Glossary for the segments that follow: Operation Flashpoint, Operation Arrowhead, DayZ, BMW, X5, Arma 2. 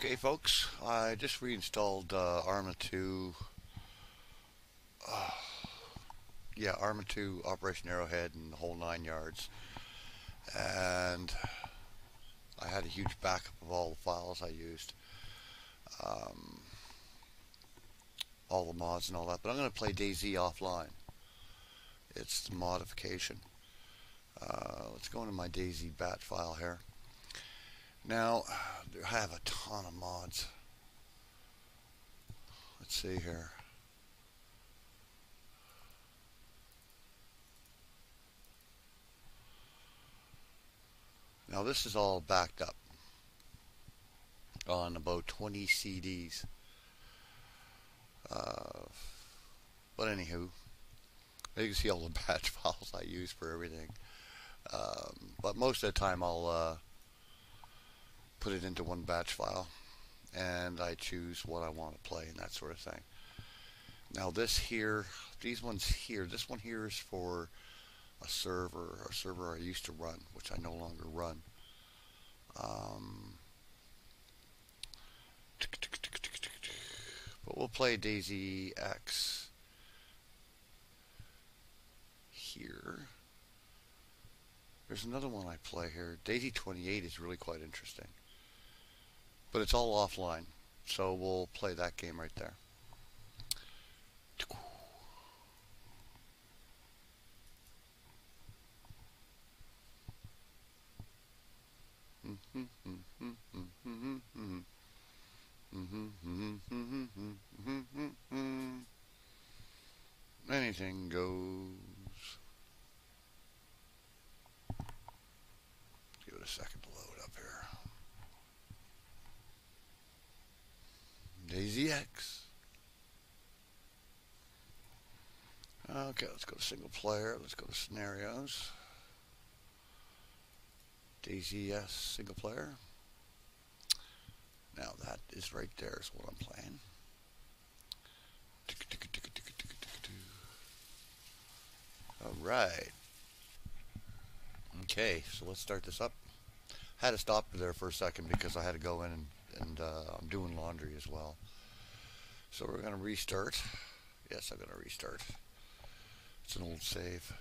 Okay, folks, I just reinstalled Arma 2. Yeah, Arma 2, Operation Arrowhead, and the whole 9 yards. And I had a huge backup of all the files I used, all the mods and all that. But I'm going to play DayZ offline. It's the modification. Let's go into my DayZ bat file here. Now, I have a ton of mods. Let's see here. Now, this is all backed up on about 20 CDs. But anywho, you can see all the batch files I use for everything. But most of the time, I'll put it into one batch file, and I choose what I want to play and that sort of thing. Now this here, these ones here, this one here is for a server I used to run, which I no longer run. But we'll play DayZX here. There's another one I play here. DayZ28 is really quite interesting. But it's all offline, so we'll play that game right there. Anything goes. Give it a second to load up here. DayZX. Okay, let's go to single player. Let's go to scenarios. DayZS single player. Now that is right there is what I'm playing. Alright. Okay, so let's start this up. Had to stop there for a second because I had to go in and I'm doing laundry as well. So we're going to restart. Yes, I'm going to restart. It's an old save.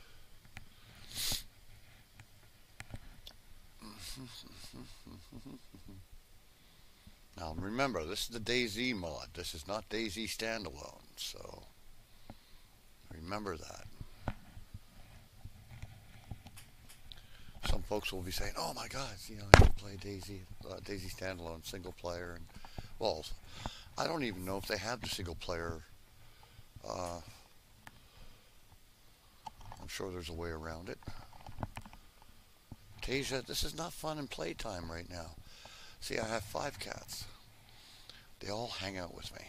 Now remember, this is the DayZ mod. This is not DayZ standalone. So remember that. Some folks will be saying, "Oh my God, you know, I can play DayZ standalone single player." And well, I don't even know if they have the single player. I'm sure there's a way around it. Tasia, this is not fun in playtime right now. See, I have 5 cats. They all hang out with me.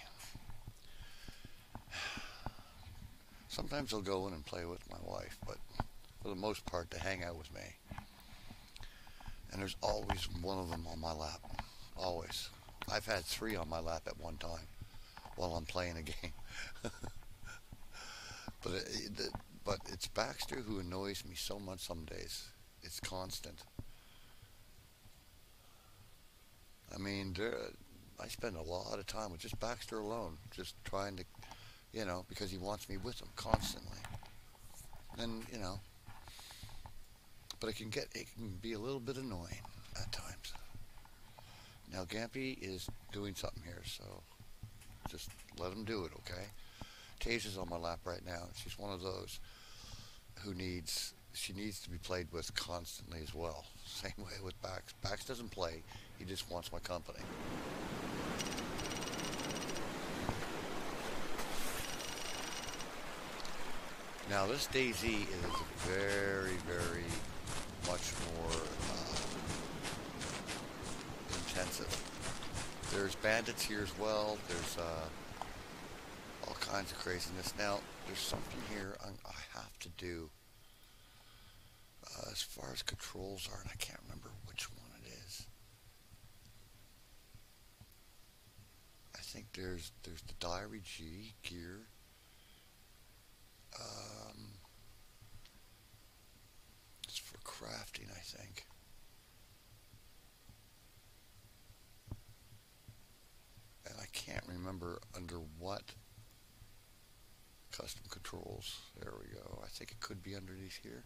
Sometimes they'll go in and play with my wife, but for the most part, they hang out with me. And there's always one of them on my lap. Always. I've had 3 on my lap at one time while I'm playing a game. But it's Baxter who annoys me so much some days. It's constant. I mean, I spend a lot of time with just Baxter alone. Just trying to, you know, because he wants me with him constantly. And, you know. But it can be a little bit annoying at times. Now Gampy is doing something here, so just let him do it, okay? Tasia's on my lap right now. She's one of those who needs to be played with constantly as well. Same way with Bax. Bax doesn't play, he just wants my company. Now this DayZ is very, very much more intensive. There's bandits here as well. There's all kinds of craziness. Now, there's something here I have to do as far as controls are, and I can't remember which one it is. I think there's the diary G, gear. It's for crafting, I think. remember under what. Custom controls. There we go. I think it could be underneath here.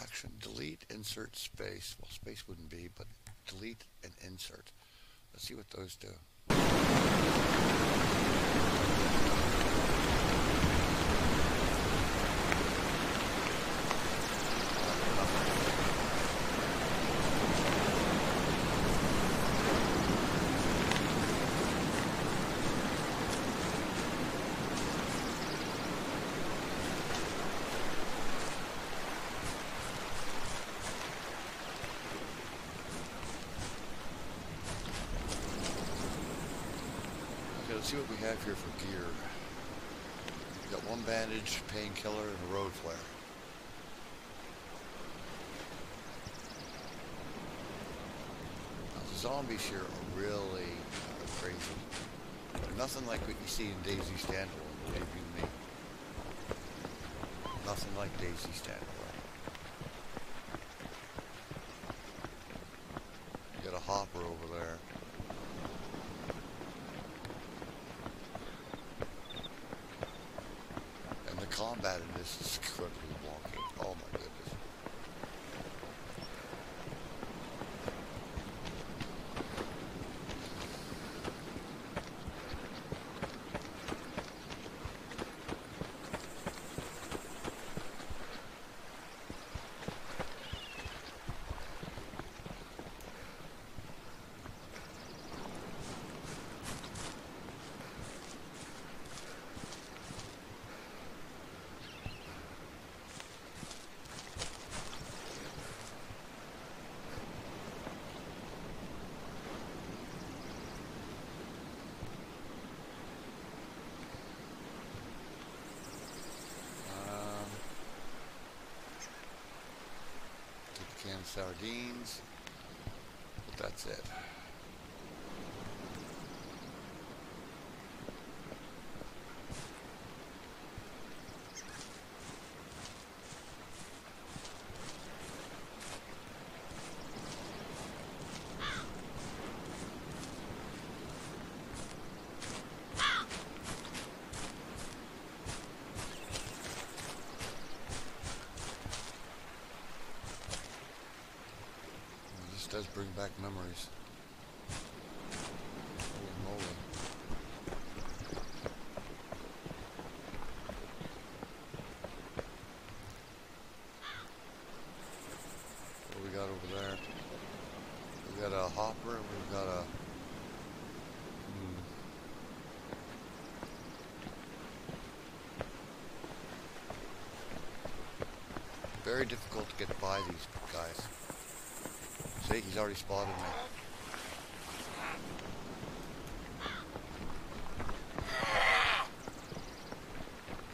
Action, delete, insert, space. Well, space wouldn't be, but delete and insert. Let's see what those do. Let's see what we have here for gear. We got one bandage, painkiller, and a road flare. Now the zombies here are really crazy. They're nothing like what you see in DayZ Standalone, believe you me. Nothing like DayZ Standalone. You got a hopper over there. Combat in this is incredibly wonky. Oh my goodness. Canned sardines, but that's it. Does bring back memories. Holy moly. What do we got over there? We got a hopper and we've got a very difficult to get by these guys. See, he's already spotted me.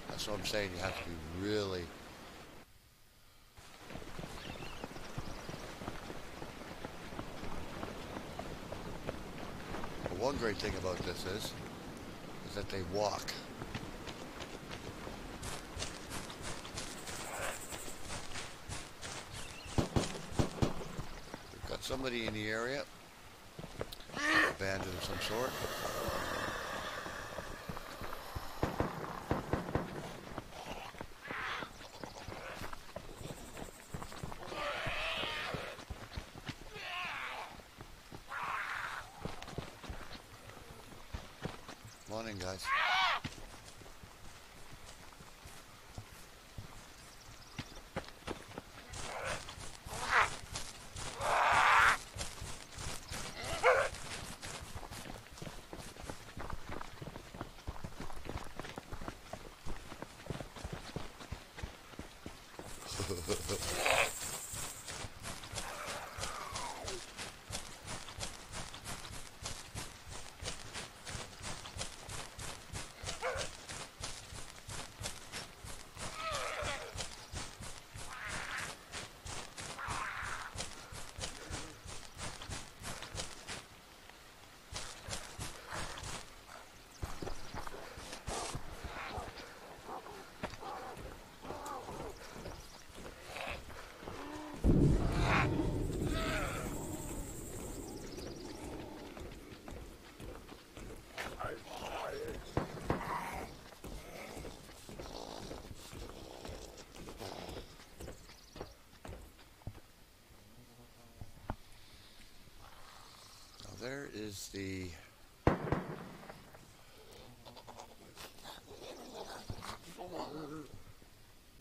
That's what I'm saying, you have to be really... But one great thing about this is that they walk. Somebody in the area, a bandit of some sort. Come on in, guys. there is the...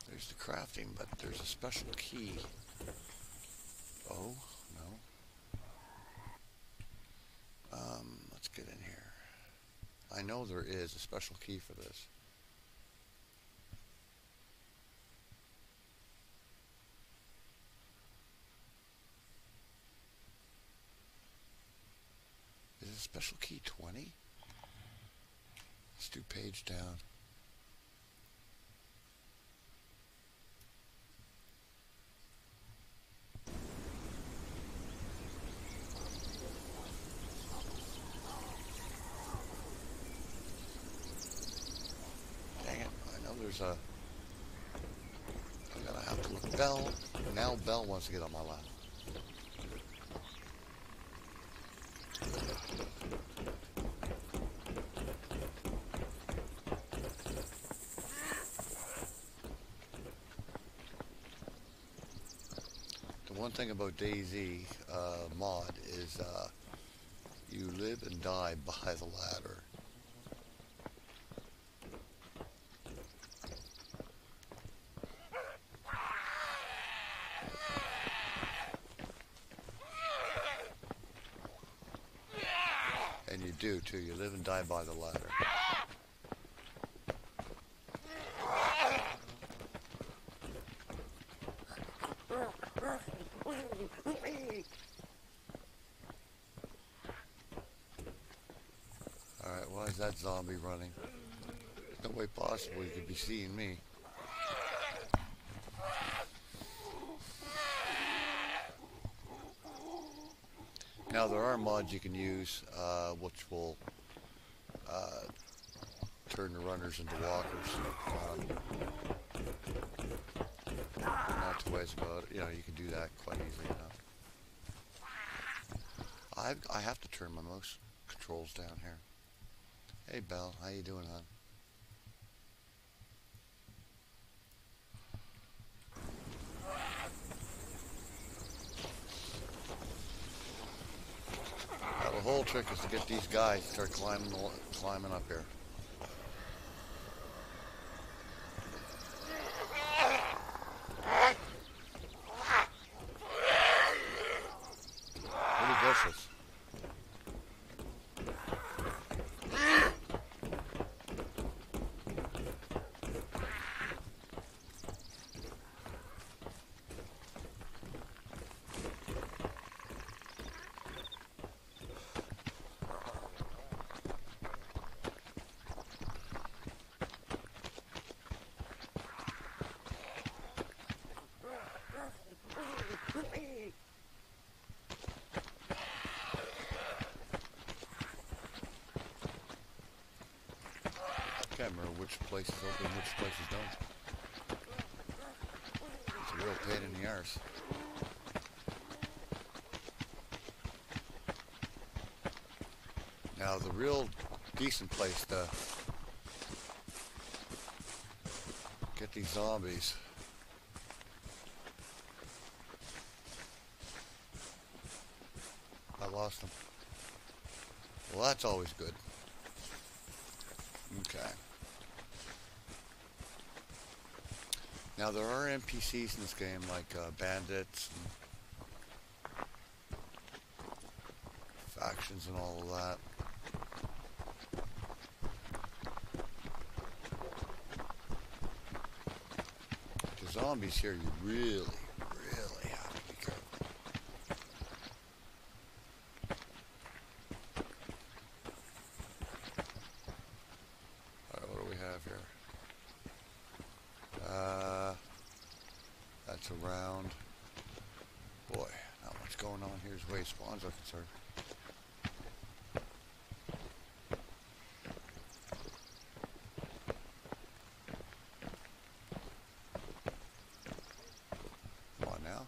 There's the crafting, but there's a special key. Oh, no. Let's get in here. I know there is a special key for this. Is it special key 20? Let's do page down. I'm gonna have to look. Bell. Now Bell wants to get on my lap. The one thing about DayZ mod is you live and die by the ladder. Do too. You live and die by the ladder. Alright, why is that zombie running? There's no way possible you could be seeing me. Now there are mods you can use which will turn the runners into walkers. Not two ways about it. You know, you can do that quite easily enough. I have to turn my mouse controls down here. Hey Belle, how you doing, hon? The whole trick is to get these guys to start climbing up here. Pretty vicious. I can't remember which places open and which places don't. It's a real pain in the arse. Now the real decent place to get these zombies I lost them. Well, that's always good. Okay. Now there are NPCs in this game, like bandits and factions and all of that. The zombies here, you really have to be careful. All right, what do we have here? That's around. Boy, not much going on here as way spawns are concerned. Come on now.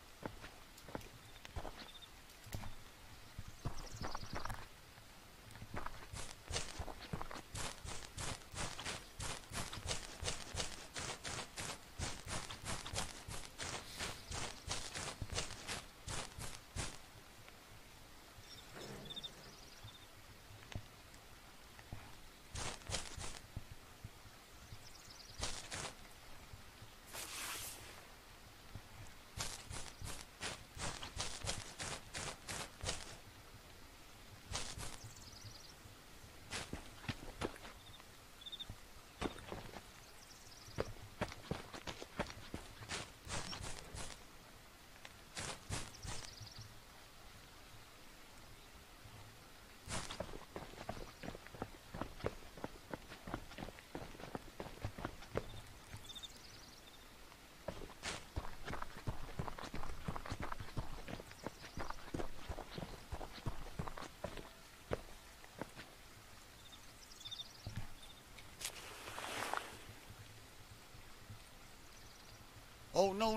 no.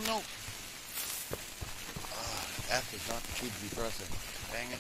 F is not the key to be pressing. Dang it.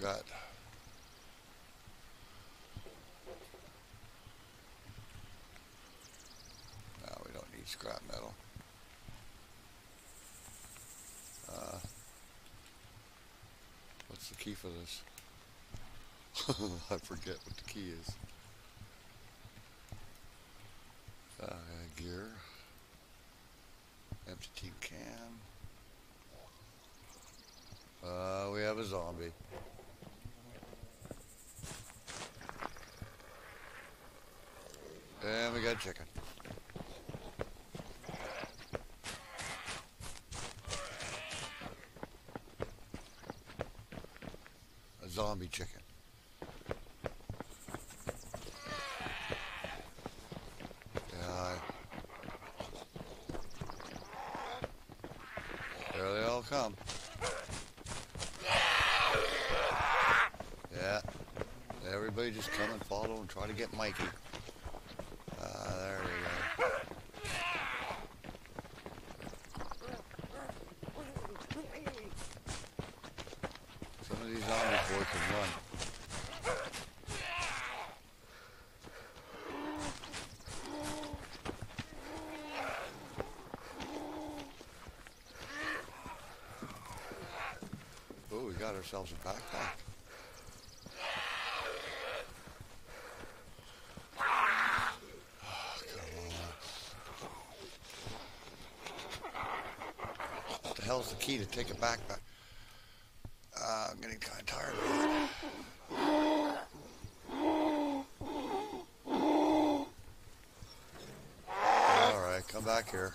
Got no, we don't need scrap metal. What's the key for this? I forget what the key is. Gear, empty tin can. We have a zombie. And we got a chicken. A zombie chicken. There they all come. Yeah. Everybody just come and follow and try to get Mikey. Ourselves a backpack. Oh, what the hell's the key to take a backpack? I'm getting kind of tired of that. All right, come back here.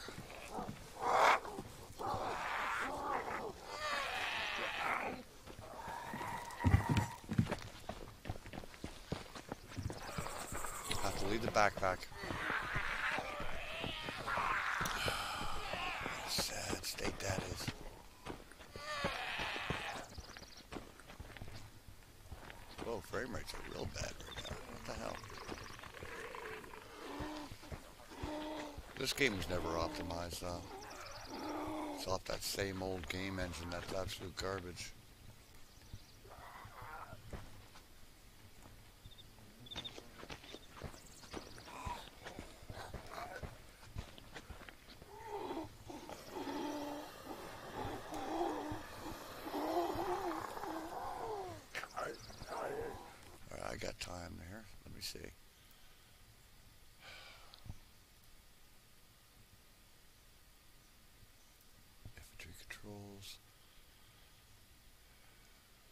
The backpack. Sad state that is. Whoa, frame rates are real bad right now. What the hell? This game was never optimized though. It's off that same old game engine. That's absolute garbage.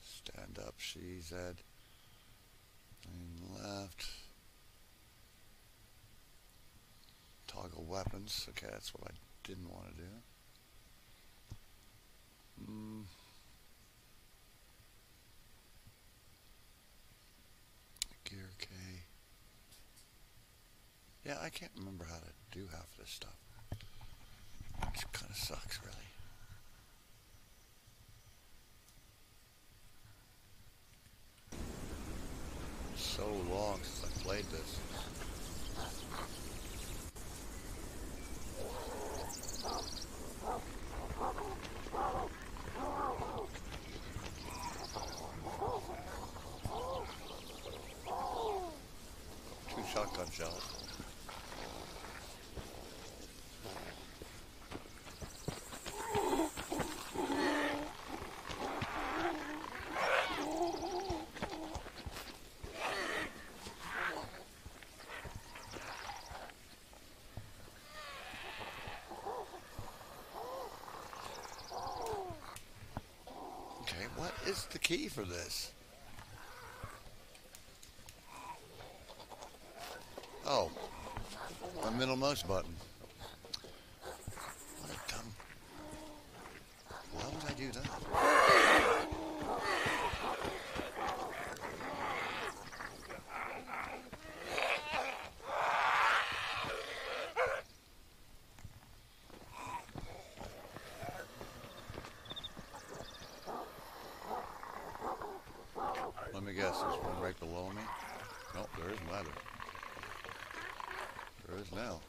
Stand up, CZ, lean left, toggle weapons, okay, that's what I didn't want to do. Gear K. Yeah, I can't remember how to do half of this stuff, which kind of sucks, really. So long since I played this. Two shotgun shells. What is the key for this? Oh, the middle mouse button. What a dumb... Why would I do that? Let me guess, there's one right below me? Nope, there is a ladder. There is now.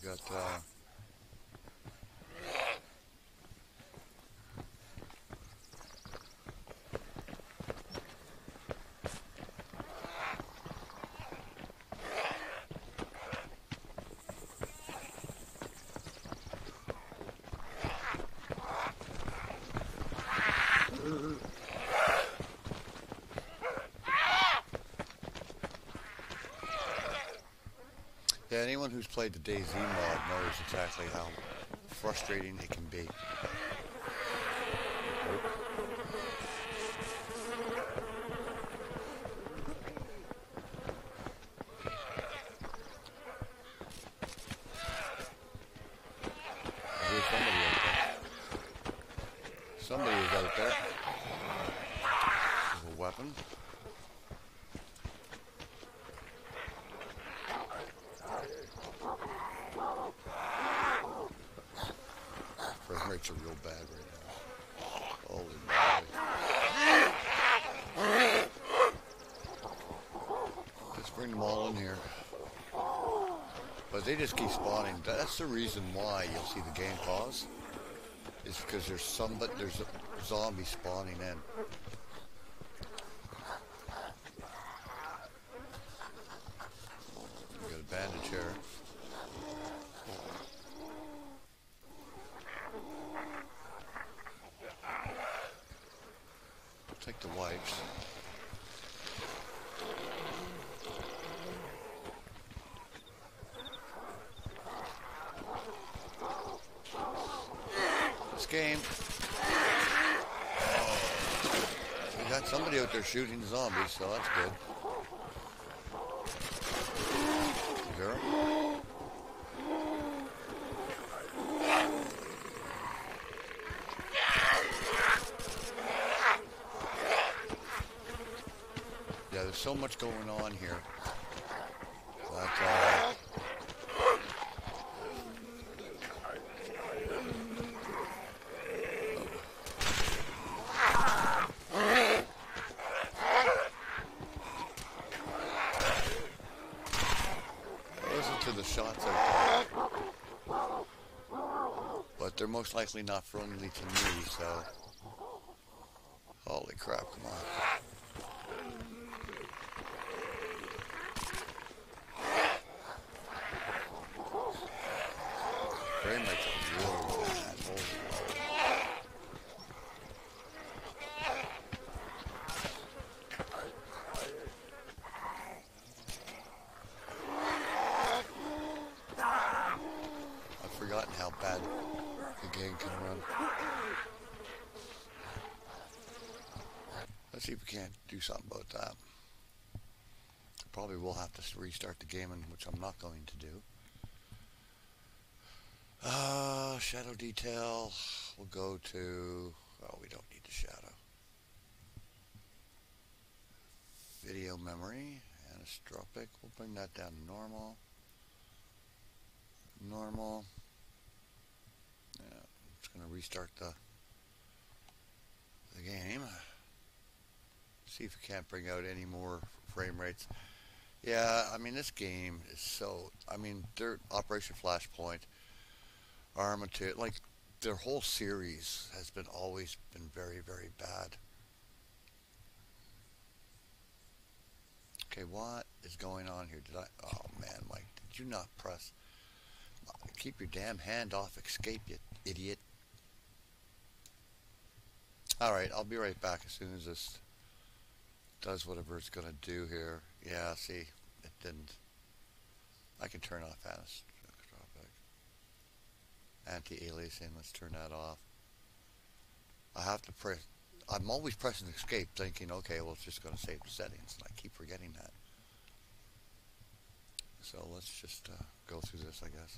Got Yeah, anyone who's played the DayZ mod knows exactly how frustrating it can be. Somebody is out there. With a weapon. Rates are real bad right now. Holy moly. Let's bring them all in here. But they just keep spawning. That's the reason why you'll see the game pause. It's because there's a zombie spawning in. We got a bandage here. Take the wipes. This game. Oh. We got somebody out there shooting zombies, so that's good. Zero. so much going on here. But, they're most likely not friendly to me, so... Holy crap, come on. Very much real bad. I've forgotten how bad... the game can run. Let's see if we can't do something about that. Probably will have to restart the game, which I'm not going to do. Shadow detail. We'll go to... oh, we don't need the shadow. Video memory. Anisotropic. We'll bring that down to normal. Normal. Gonna restart the game. See if we can't bring out any more frame rates. Yeah, I mean this game is so. I mean, their Operation Flashpoint, Arma 2, like their whole series has been always been very, very bad. Okay, what is going on here? Did I? Oh man, Mike, did you not press? Keep your damn hand off escape, you idiot. Alright, I'll be right back as soon as this does whatever it's going to do here. Yeah, see, it didn't. I can turn off anisotropic. Anti-aliasing, let's turn that off. I have to press, I'm always pressing escape thinking, okay, well, it's just going to save the settings, and I keep forgetting that. So let's just go through this, I guess.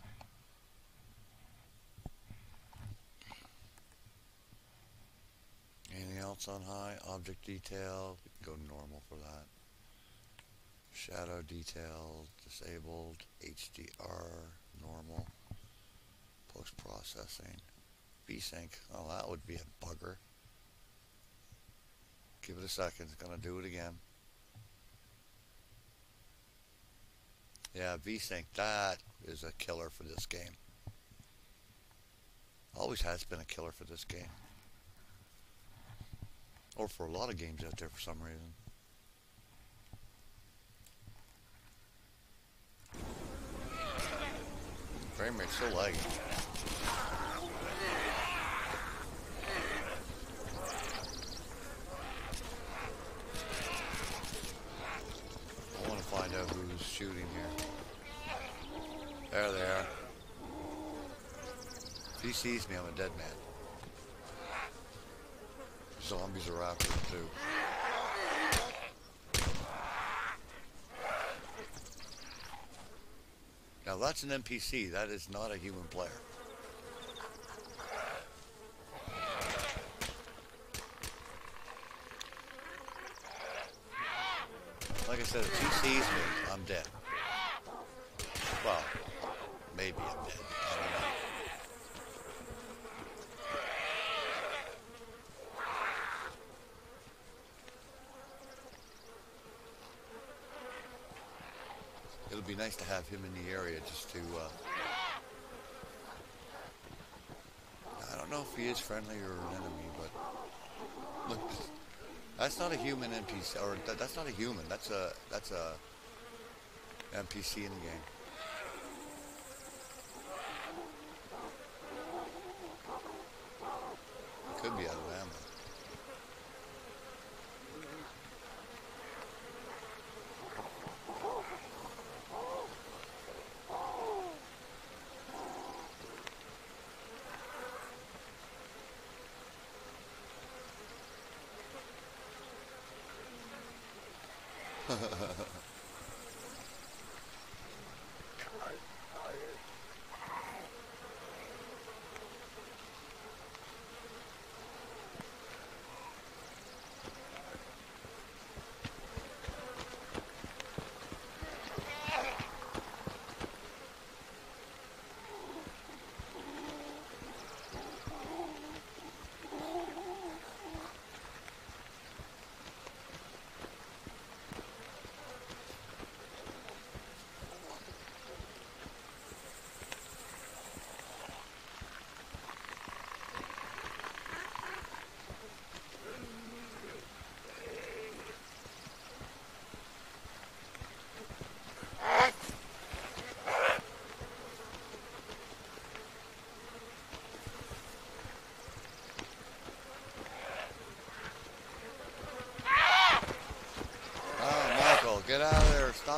Anything else on high? Object detail, go normal for that. Shadow detail, disabled. HDR, normal. Post-processing. VSync, oh that would be a bugger. Give it a second, it's gonna do it again. Yeah, VSync, that is a killer for this game. Always has been a killer for this game. Or for a lot of games out there for some reason. Frame rate's so laggy. I want to find out who's shooting here. There they are. If he sees me, I'm a dead man. Zombies are after them too. Now that's an NPC, that is not a human player. Like I said, if he sees me, I'm dead. Well, maybe I'm dead. I don't know. It'll be nice to have him in the area just to, I don't know if he is friendly or an enemy, but... look, that's not a human NPC, or that's not a human, that's a NPC in the game. It could be out of ammo.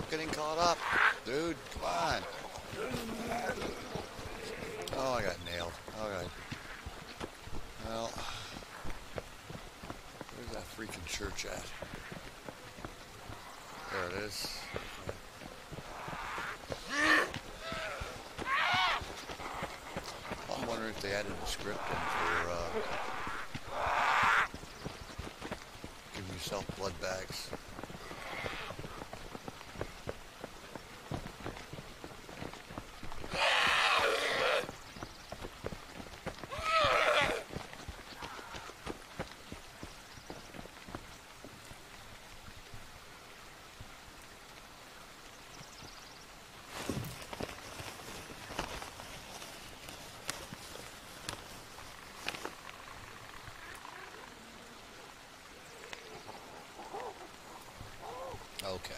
Stop getting caught up. Dude, come on. Oh, I got nailed. Alright. Well, where's that freaking church at? There it is. I'm wondering if they added a script in for giving yourself blood bags. Okay.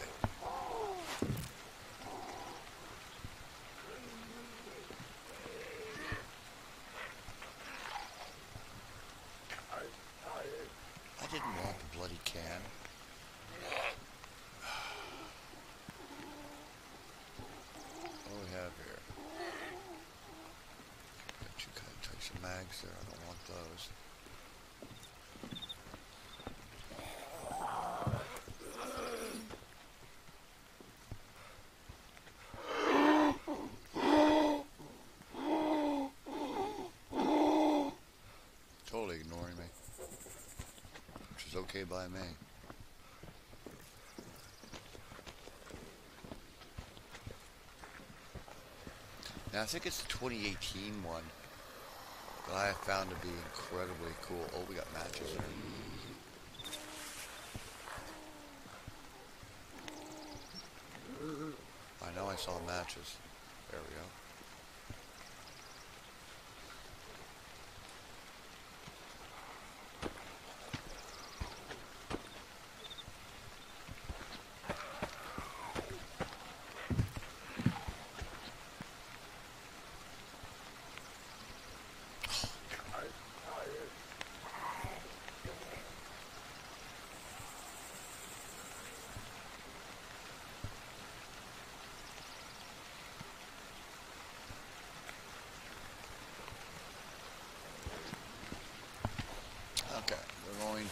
I didn't want the bloody can. What do we have here? Got two kind of types of mags there. I don't want those. Okay by me. Now I think it's the 2018 one that I found to be incredibly cool. Oh, we got matches there. I know I saw matches. There we go.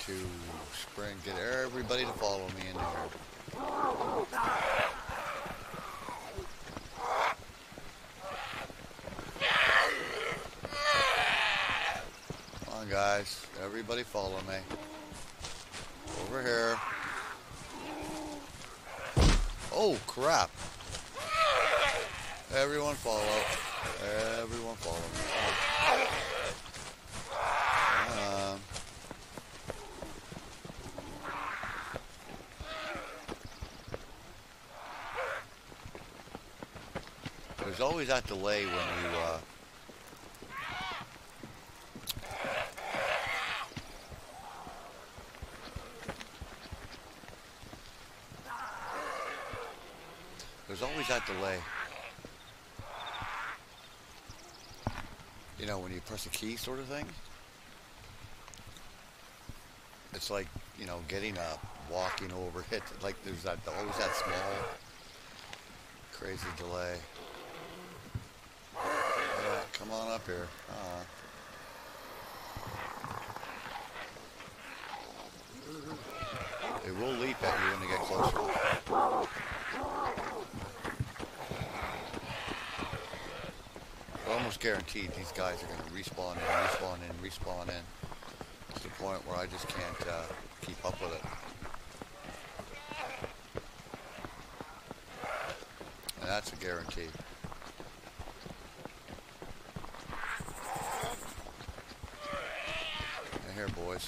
To spring, get everybody to follow me in here. Come on, guys. Everybody follow me. Over here. Oh, crap. Everyone follow. Everyone follow me. Oh. There's always that delay when you, You know, when you press a key sort of thing. It's like, you know, getting up, walking over, hit, like there's that, always that small, crazy delay. Come on up here. They will leap at you when they get closer. We're almost guaranteed these guys are going to respawn in, respawn in, respawn in. To the point where I just can't keep up with it. And that's a guarantee. Here, boys.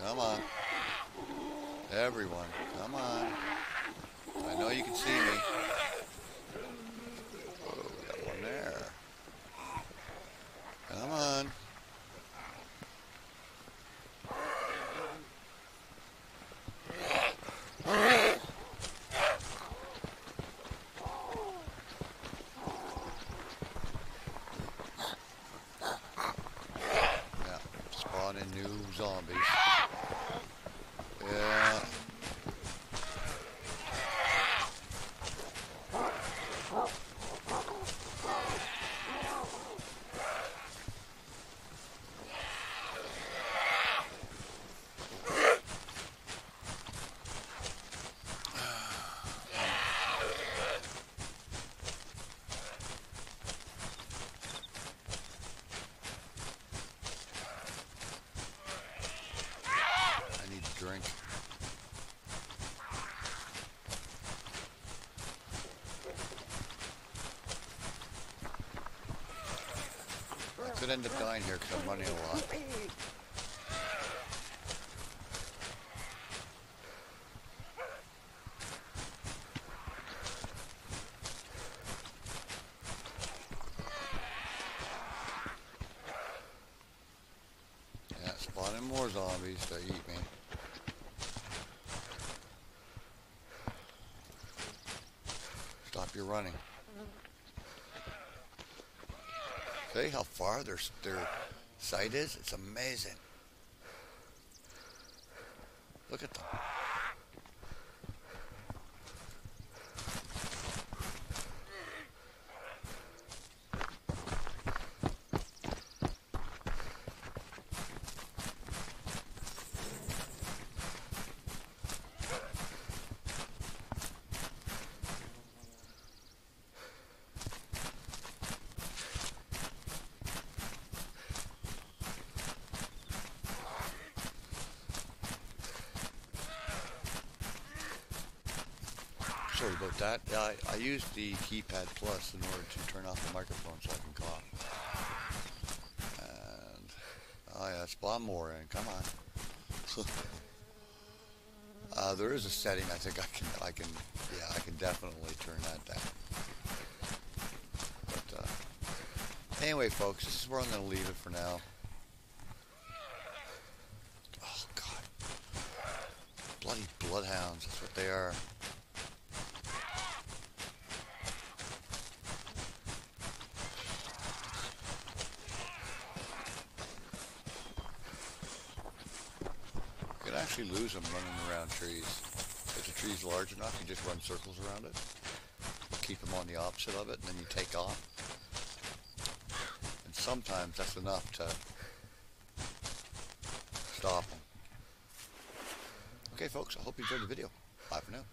Come on. Everyone, come on. I know you can see me. Oh, we got one there. Come on. Zombies. drink. I could end up dying here because I'm running a lot. Spotting more zombies to eat me. Stop your running. See how far their sight is? It's amazing. Look at them. Sorry about that. I used the keypad plus in order to turn off the microphone so I can cough. And oh yeah, spawn more in. Come on. There is a setting. I think I can definitely turn that down. But anyway, folks, this is where I'm going to leave it for now. Oh God, bloody bloodhounds! That's what they are. Actually lose them running around trees. If the tree's large enough, you just run circles around it. Keep them on the opposite of it, and then you take off. And sometimes that's enough to stop them. Okay, folks, I hope you enjoyed the video. Bye for now.